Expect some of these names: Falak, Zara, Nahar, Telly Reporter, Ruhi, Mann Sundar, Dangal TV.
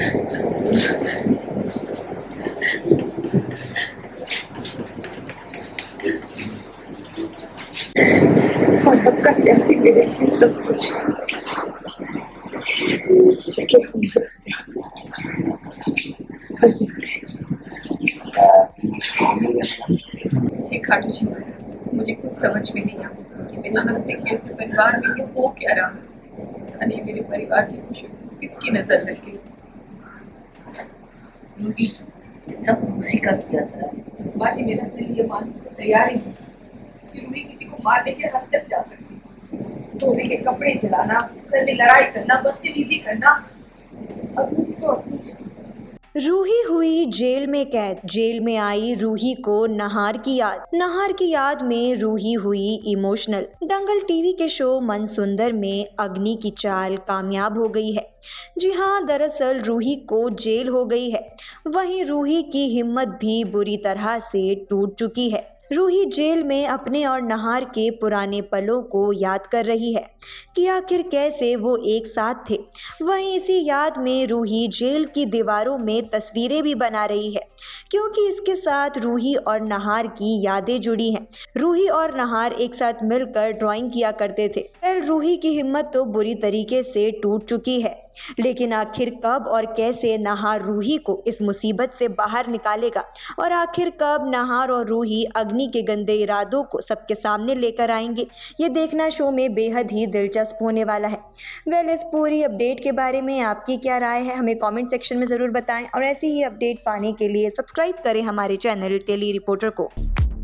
हम सब कुछ मुझे कुछ समझ में नहीं आया कि मेरे नजदीक परिवार में ये हो क्या रहा है। मेरे परिवार की खुशी किसकी नजर लग गई, सब उसी का किया था। माँ जी मेरा दिल ये मान तैयार ही है कि रूही किसी को मारने के हद तक जा सकती, धोबी के कपड़े जलाना, घर में लड़ाई करना, बदतमीजी करना। अब तो रूही हुई जेल में कैद, जेल में आई रूही को नहार की याद, नहार की याद में रूही हुई इमोशनल। दंगल टीवी के शो मन सुंदर में अग्नि की चाल कामयाब हो गई है। जी हाँ, दरअसल रूही को जेल हो गई है, वहीं रूही की हिम्मत भी बुरी तरह से टूट चुकी है। रूही जेल में अपने और नहार के पुराने पलों को याद कर रही है कि आखिर कैसे वो एक साथ थे। वहीं इसी याद में रूही जेल की दीवारों में तस्वीरें भी बना रही है, क्योंकि इसके साथ रूही और नहार की यादें जुड़ी हैं। रूही और नहार एक साथ मिलकर ड्राइंग किया करते थे। पर रूही की हिम्मत तो बुरी तरीके से टूट चुकी है, लेकिन आखिर कब और कैसे नहार रूही को इस मुसीबत से बाहर निकालेगा, और आखिर कब नहार और रूही अग्नि के गंदे इरादों को सबके सामने लेकर आएंगे, ये देखना शो में बेहद ही दिलचस्प होने वाला है। वेल, इस पूरी अपडेट के बारे में आपकी क्या राय है, हमें कमेंट सेक्शन में ज़रूर बताएं, और ऐसी ही अपडेट पाने के लिए सब्सक्राइब करें हमारे चैनल टेली रिपोर्टर को।